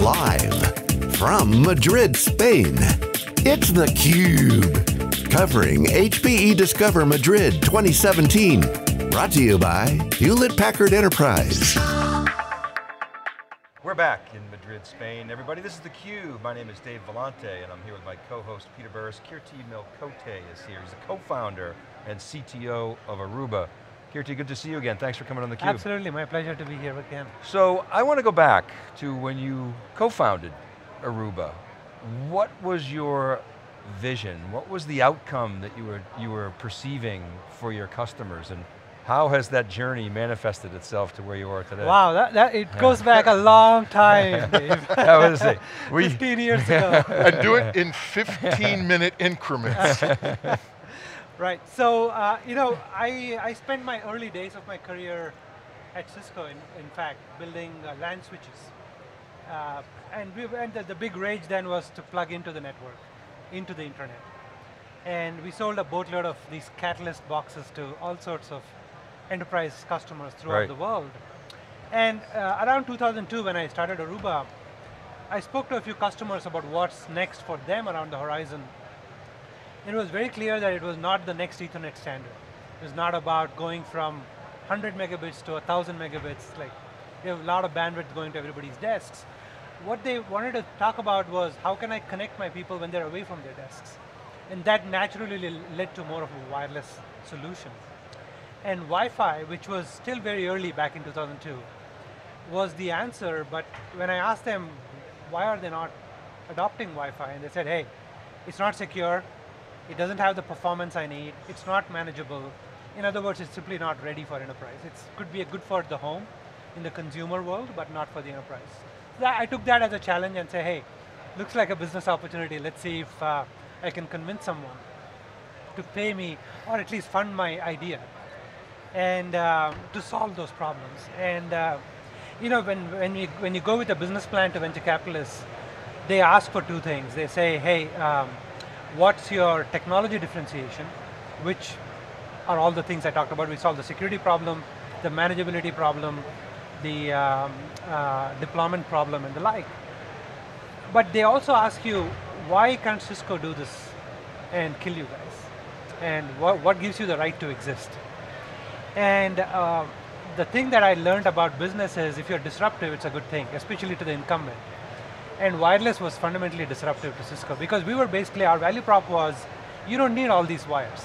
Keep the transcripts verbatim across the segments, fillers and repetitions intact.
Live from Madrid, Spain, it's theCUBE, covering H P E Discover Madrid twenty seventeen. Brought to you by Hewlett Packard Enterprise. We're back in Madrid, Spain, everybody. This is theCUBE. My name is Dave Vellante, and I'm here with my co-host, Peter Burris. Keerti Melkote is here. He's the co-founder and C T O of Aruba. Keerti, good to see you again. Thanks for coming on theCUBE. Absolutely, my pleasure to be here again. So, I want to go back to when you co-founded Aruba. What was your vision? What was the outcome that you were, you were perceiving for your customers? And how has that journey manifested itself to where you are today? Wow, that, that, it yeah. goes back a long time, Dave. That was it. We, fifteen years ago. And do it in fifteen minute increments. Right, so, uh, you know, I, I spent my early days of my career at Cisco, in, in fact, building uh, LAN switches. Uh, and we, and the, the big rage then was to plug into the network, into the internet. And we sold a boatload of these Catalyst boxes to all sorts of enterprise customers throughout right. the world. And uh, around two thousand two, when I started Aruba, I spoke to a few customers about what's next for them around the horizon. It was very clear that it was not the next Ethernet standard. It was not about going from one hundred megabits to one thousand megabits. Like, you have a lot of bandwidth going to everybody's desks. What they wanted to talk about was, how can I connect my people when they're away from their desks? And that naturally led to more of a wireless solution. And Wi-Fi, which was still very early back in two thousand two, was the answer, but when I asked them, why are they not adopting Wi-Fi? And they said, hey, it's not secure. It doesn't have the performance I need. It's not manageable. In other words, it's simply not ready for enterprise. It could be good for the home, in the consumer world, but not for the enterprise. So I took that as a challenge and say, hey, looks like a business opportunity. Let's see if uh, I can convince someone to pay me, or at least fund my idea, and uh, to solve those problems. And uh, you know, when, when, you, when you go with a business plan to venture capitalists, they ask for two things. They say, hey, um, what's your technology differentiation, which are all the things I talked about. We solve the security problem, the manageability problem, the um, uh, deployment problem, and the like. But they also ask you, why can't Cisco do this and kill you guys? And wh what gives you the right to exist? And uh, the thing that I learned about business is, if you're disruptive, it's a good thing, especially to the incumbent. And wireless was fundamentally disruptive to Cisco, because we were basically, our value prop was, you don't need all these wires.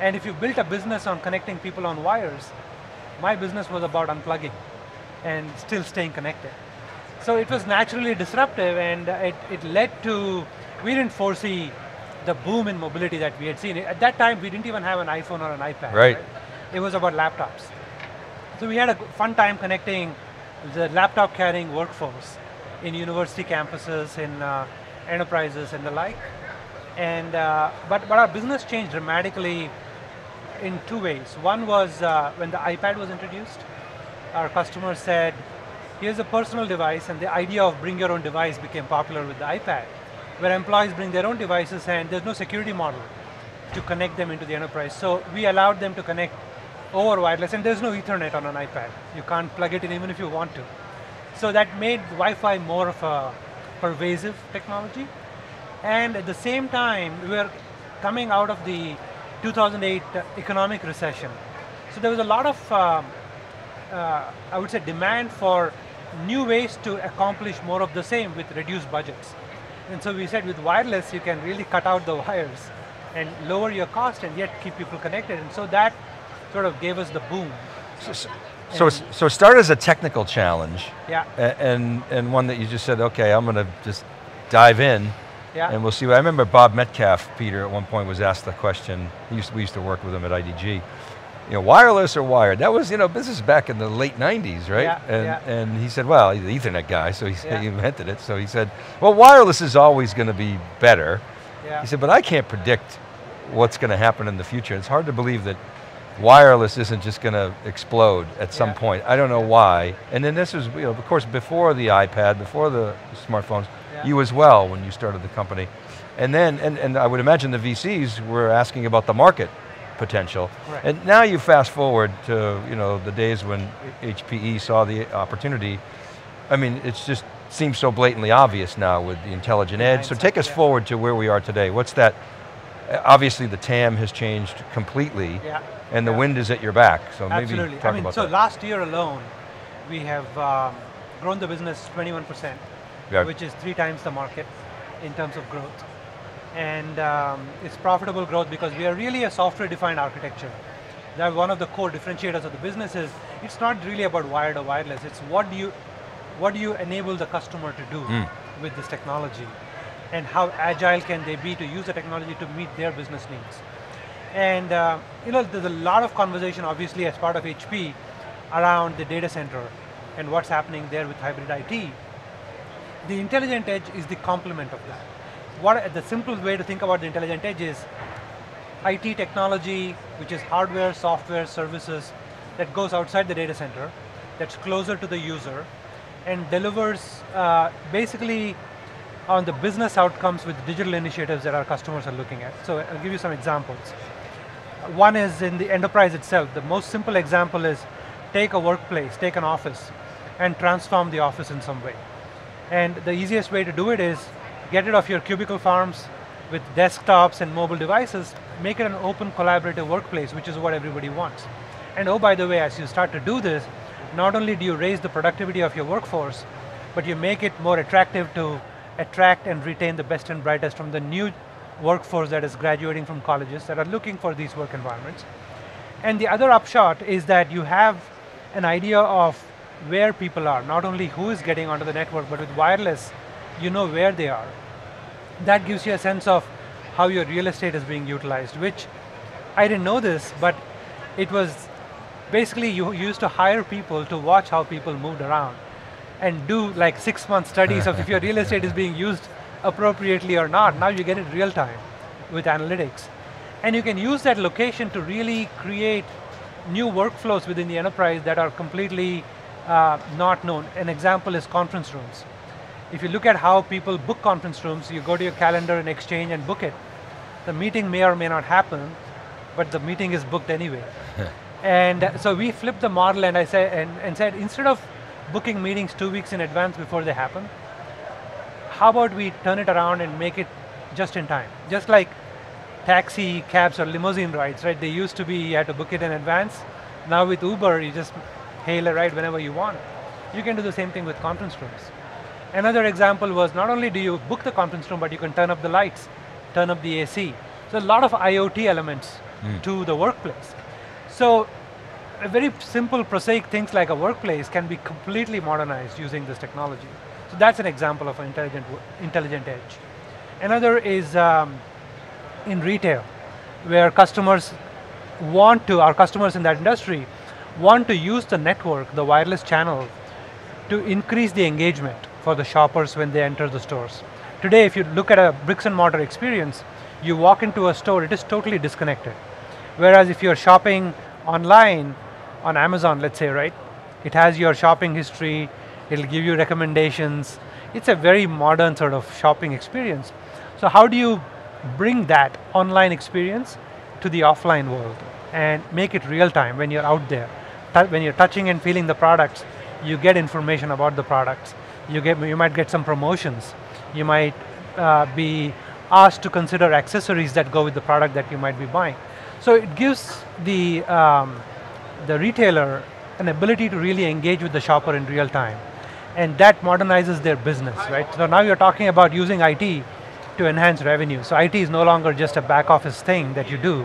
And if you built a business on connecting people on wires, my business was about unplugging and still staying connected. So it was naturally disruptive, and it, it led to, we didn't foresee the boom in mobility that we had seen. At that time, we didn't even have an iPhone or an iPad. Right. right? It was about laptops. So we had a fun time connecting the laptop carrying workforce in university campuses, in uh, enterprises, and the like. And, uh, but, but our business changed dramatically in two ways. One was uh, when the iPad was introduced, our customers said, here's a personal device, and the idea of bring your own device became popular with the iPad, where employees bring their own devices and there's no security model to connect them into the enterprise. So we allowed them to connect over wireless, and there's no Ethernet on an iPad. You can't plug it in even if you want to. So that made Wi-Fi more of a pervasive technology. And at the same time, we were coming out of the two thousand eight economic recession. So there was a lot of, um, uh, I would say, demand for new ways to accomplish more of the same with reduced budgets. And so we said, with wireless, you can really cut out the wires and lower your cost and yet keep people connected. And so that sort of gave us the boom. So, so, so start as a technical challenge. Yeah. And, and one that you just said, okay, I'm going to just dive in. Yeah. And we'll see. I remember Bob Metcalf, Peter, at one point was asked the question, he used to, we used to work with him at I D G, you know, wireless or wired? That was, you know, this is back in the late nineties, right? Yeah, and, yeah. and he said, well, he's the Ethernet guy, so he, said yeah. he invented it. So he said, well, wireless is always going to be better. Yeah. He said, but I can't predict what's going to happen in the future. It's hard to believe that wireless isn't just going to explode at some yeah. point. I don't know yeah. why. And then this was, you know, of course, before the iPad, before the smartphones, yeah. you as well when you started the company. And then, and, and I would imagine the V Cs were asking about the market potential. Right. And now you fast forward to, you know, the days when H P E saw the opportunity I mean, it's just seems so blatantly obvious now with the intelligent edge. So take us forward to where we are today. What's that? Obviously the T A M has changed completely, yeah. and the yeah. wind is at your back, so Absolutely. maybe talk I mean, about so that. So last year alone, we have um, grown the business twenty-one percent, yeah. which is three times the market in terms of growth. And um, it's profitable growth because we are really a software-defined architecture. That one of the core differentiators of the business is, it's not really about wired or wireless, it's what do you, what do you enable the customer to do mm. with this technology? And how agile can they be to use the technology to meet their business needs. And uh, you know, there's a lot of conversation, obviously, as part of H P, around the data center and what's happening there with hybrid I T. The intelligent edge is the complement of that. What, the simple way to think about the intelligent edge is I T technology, which is hardware, software, services, that goes outside the data center, that's closer to the user, and delivers uh, basically on the business outcomes with digital initiatives that our customers are looking at. So I'll give you some examples. One is in the enterprise itself. The most simple example is take a workplace, take an office, and transform the office in some way. And the easiest way to do it is get rid of your cubicle farms with desktops and mobile devices, make it an open collaborative workplace, which is what everybody wants. And oh, by the way, as you start to do this, not only do you raise the productivity of your workforce, but you make it more attractive to attract and retain the best and brightest from the new workforce that is graduating from colleges that are looking for these work environments. And the other upshot is that you have an idea of where people are, not only who is getting onto the network, but with wireless, you know where they are. That gives you a sense of how your real estate is being utilized, which I didn't know this, but it was basically you used to hire people to watch how people moved around and do like six month studies of if your real estate is being used appropriately or not. Now you get it real time with analytics. And you can use that location to really create new workflows within the enterprise that are completely uh, not known. An example is conference rooms. If you look at how people book conference rooms, you go to your calendar in Exchange and book it. The meeting may or may not happen, but the meeting is booked anyway. And so we flipped the model and I said, and, and said instead of booking meetings two weeks in advance before they happen, how about we turn it around and make it just in time? Just like taxi, cabs, or limousine rides, right? They used to be, you had to book it in advance. Now with Uber, you just hail a ride whenever you want. You can do the same thing with conference rooms. Another example was not only do you book the conference room, but you can turn up the lights, turn up the A C. So a lot of IoT elements mm. to the workplace. So a very simple, prosaic things like a workplace can be completely modernized using this technology. So that's an example of an intelligent, intelligent edge. Another is um, in retail, where customers want to, our customers in that industry, want to use the network, the wireless channel, to increase the engagement for the shoppers when they enter the stores. Today, if you look at a bricks and mortar experience, you walk into a store, it is totally disconnected. Whereas if you're shopping online, on Amazon, let's say, right? It has your shopping history, it'll give you recommendations. It's a very modern sort of shopping experience. So how do you bring that online experience to the offline world and make it real time when you're out there? When you're touching and feeling the products, you get information about the products. You, get, you might get some promotions. You might uh, be asked to consider accessories that go with the product that you might be buying. So it gives the, um, the retailer an ability to really engage with the shopper in real time. And that modernizes their business, right? So now you're talking about using I T to enhance revenue. So I T is no longer just a back office thing that you do.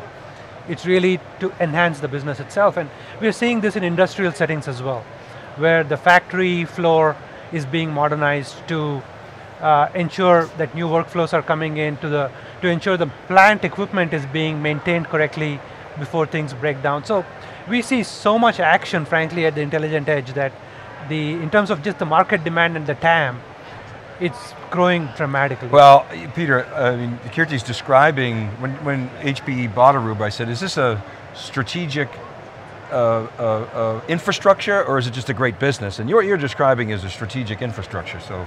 It's really to enhance the business itself. And we're seeing this in industrial settings as well, where the factory floor is being modernized to uh, ensure that new workflows are coming in, to, the, to ensure the plant equipment is being maintained correctly before things break down. So we see so much action, frankly, at the intelligent edge that the, in terms of just the market demand and the T A M, it's growing dramatically. Well, Peter, I mean, Keerti's describing, when, when H P E bought Aruba, I said, is this a strategic Uh, uh, uh, infrastructure, or is it just a great business? And what you're describing is a strategic infrastructure, so.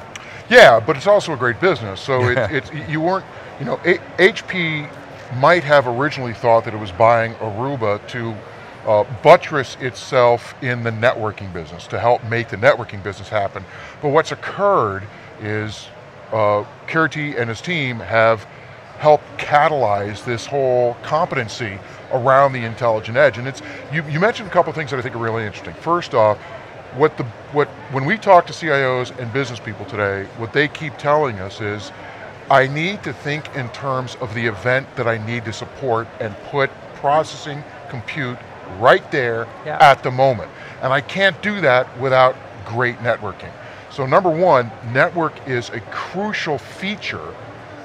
Yeah, but it's also a great business, so it, it's, you weren't, you know, H P might have originally thought that it was buying Aruba to uh, buttress itself in the networking business to help make the networking business happen. But what's occurred is uh, Keerti and his team have helped catalyze this whole competency around the intelligent edge. And it's, you, you mentioned a couple of things that I think are really interesting. First off, what the, what, when we talk to C I Os and business people today, what they keep telling us is, I need to think in terms of the event that I need to support and put processing compute right there yeah. at the moment. And I can't do that without great networking. So number one, network is a crucial feature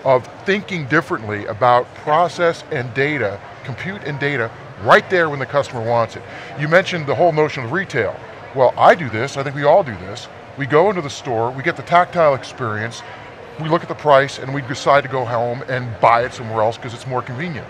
of thinking differently about process and data, compute and data, right there when the customer wants it. You mentioned the whole notion of retail. Well, I do this, I think we all do this. We go into the store, we get the tactile experience, we look at the price, and we decide to go home and buy it somewhere else because it's more convenient.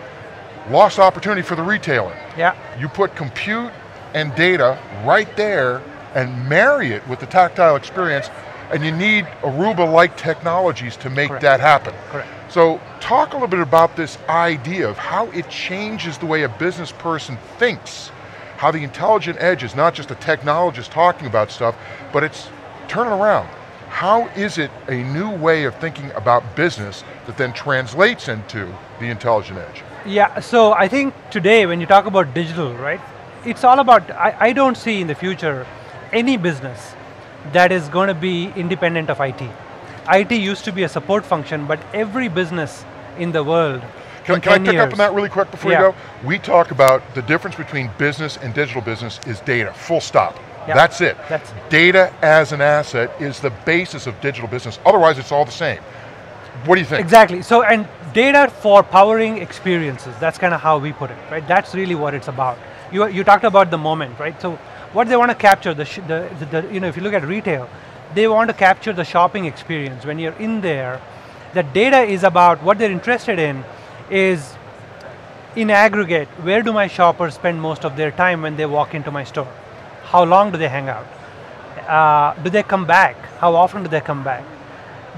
Lost opportunity for the retailer. Yeah. You put compute and data right there and marry it with the tactile experience, and you need Aruba-like technologies to make Correct. That happen. Correct. So talk a little bit about this idea of how it changes the way a business person thinks, how the intelligent edge is not just a technologist talking about stuff, but it's turning around. How is it a new way of thinking about business that then translates into the intelligent edge? Yeah, so I think today when you talk about digital, right, it's all about, I, I don't see in the future any business that is going to be independent of I T. I T used to be a support function, but every business in the world Can, can I pick years. up on that really quick before yeah. you go? We talk about the difference between business and digital business is data, full stop. Yeah. That's it. That's data as an asset is the basis of digital business, otherwise it's all the same. What do you think? Exactly, so and data for powering experiences, that's kind of how we put it, right? That's really what it's about. You, you talked about the moment, right? So what they want to capture, the, sh the, the, the you know, if you look at retail, they want to capture the shopping experience. When you're in there, the data is about what they're interested in is in aggregate, where do my shoppers spend most of their time when they walk into my store? How long do they hang out? Uh, do they come back? How often do they come back?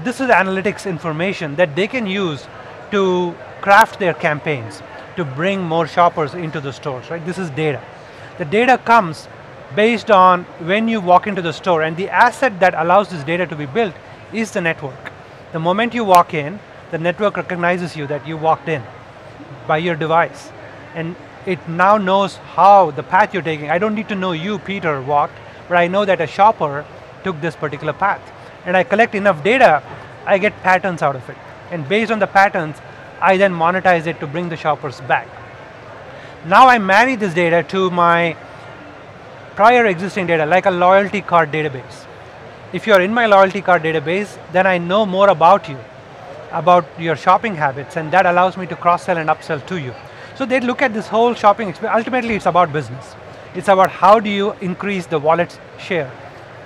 This is analytics information that they can use to craft their campaigns, to bring more shoppers into the stores, right? This is data. The data comes based on when you walk into the store, and the asset that allows this data to be built is the network. The moment you walk in, the network recognizes you that you walked in by your device. And it now knows how the path you're taking. I don't need to know you, Peter, walked, but I know that a shopper took this particular path. And I collect enough data, I get patterns out of it. And based on the patterns, I then monetize it to bring the shoppers back. Now I marry this data to my prior existing data, like a loyalty card database. If you're in my loyalty card database, then I know more about you, about your shopping habits, and that allows me to cross-sell and upsell to you. So they look at this whole shopping experience. Ultimately, it's about business. It's about how do you increase the wallet share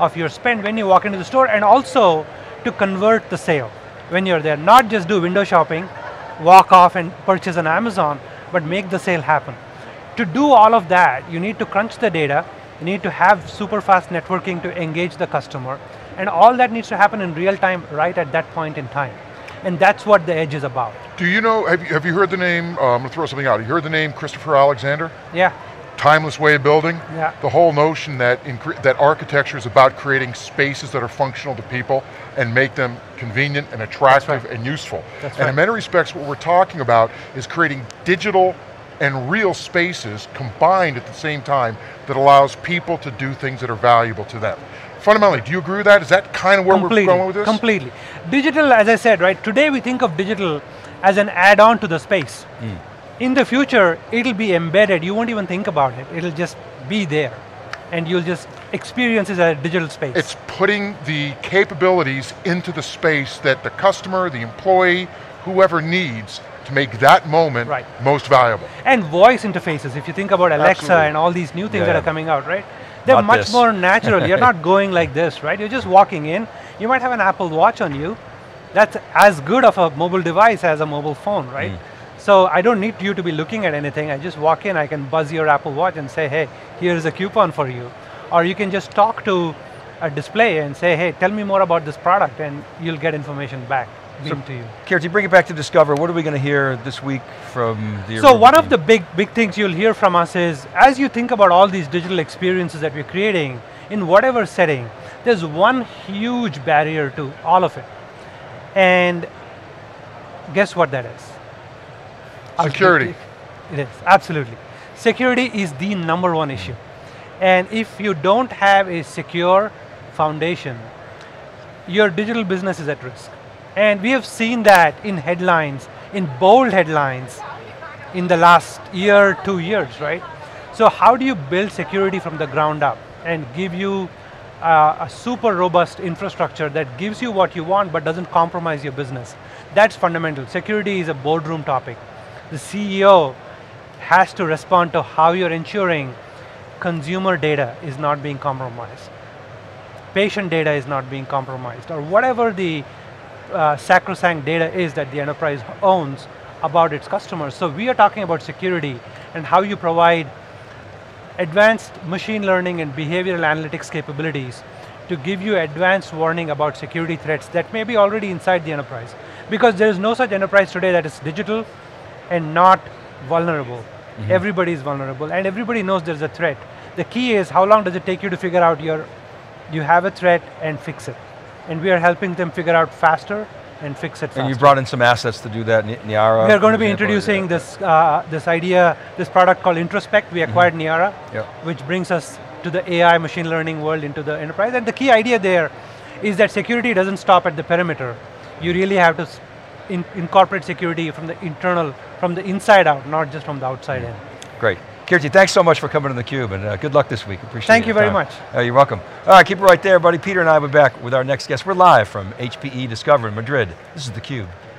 of your spend when you walk into the store, and also to convert the sale when you're there. Not just do window shopping, walk off and purchase on Amazon, but make the sale happen. To do all of that, you need to crunch the data, you need to have super fast networking to engage the customer, and all that needs to happen in real time right at that point in time. And that's what the edge is about. Do you know, have you, have you heard the name, uh, I'm going to throw something out, you heard the name Christopher Alexander? Yeah. Timeless way of building. Yeah. The whole notion that, that architecture is about creating spaces that are functional to people and make them convenient and attractive right. and useful. That's right. And in many respects, what we're talking about is creating digital and real spaces combined at the same time that allows people to do things that are valuable to them. Fundamentally, do you agree with that? Is that kind of where completely, we're going with this? Completely. Digital, as I said, right, today we think of digital as an add-on to the space. Mm. In the future, it'll be embedded, you won't even think about it, it'll just be there. And you'll just experience it as a digital space. It's putting the capabilities into the space that the customer, the employee, whoever needs to make that moment right. most valuable. And voice interfaces, if you think about Alexa Absolutely. And all these new things yeah. that are coming out, right? They're not much this. more natural. You're not going like this, right? You're just walking in. You might have an Apple Watch on you. That's as good of a mobile device as a mobile phone, right? Mm. So I don't need you to be looking at anything. I just walk in, I can buzz your Apple Watch and say, hey, here's a coupon for you. Or you can just talk to a display and say, hey, tell me more about this product, and you'll get information back. mean to you? Keerti, bring it back to Discover. What are we going to hear this week from the So Aruba one team? Of the big, big things you'll hear from us is, as you think about all these digital experiences that we're creating, in whatever setting, there's one huge barrier to all of it. And guess what that is? Security. It is, absolutely. Security is the number one issue. And if you don't have a secure foundation, your digital business is at risk. And we have seen that in headlines, in bold headlines, in the last year, two years, right? So how do you build security from the ground up and give you uh, a super robust infrastructure that gives you what you want but doesn't compromise your business? That's fundamental. Security is a boardroom topic. The C E O has to respond to how you're ensuring consumer data is not being compromised, patient data is not being compromised, or whatever the uh, sacrosanct data is that the enterprise owns about its customers. So we are talking about security and how you provide advanced machine learning and behavioral analytics capabilities to give you advanced warning about security threats that may be already inside the enterprise. Because there is no such enterprise today that is digital and not vulnerable. Mm-hmm. Everybody is vulnerable and everybody knows there's a threat. The key is how long does it take you to figure out your, you have a threat and fix it. And we are helping them figure out faster and fix it faster. And you brought in some assets to do that, Niara. We are going to be introducing this, uh, this idea, this product called Introspect. We acquired mm-hmm. Niara, yep. which brings us to the A I machine learning world into the enterprise. And the key idea there is that security doesn't stop at the perimeter. You really have to In, incorporate security from the internal, from the inside out, not just from the outside in. Great. Keerti, thanks so much for coming to theCUBE and uh, good luck this week, appreciate it. Thank you very much. Uh, you're welcome. All right, keep it right there, buddy. Peter and I will be back with our next guest. We're live from H P E Discover in Madrid. This is theCUBE.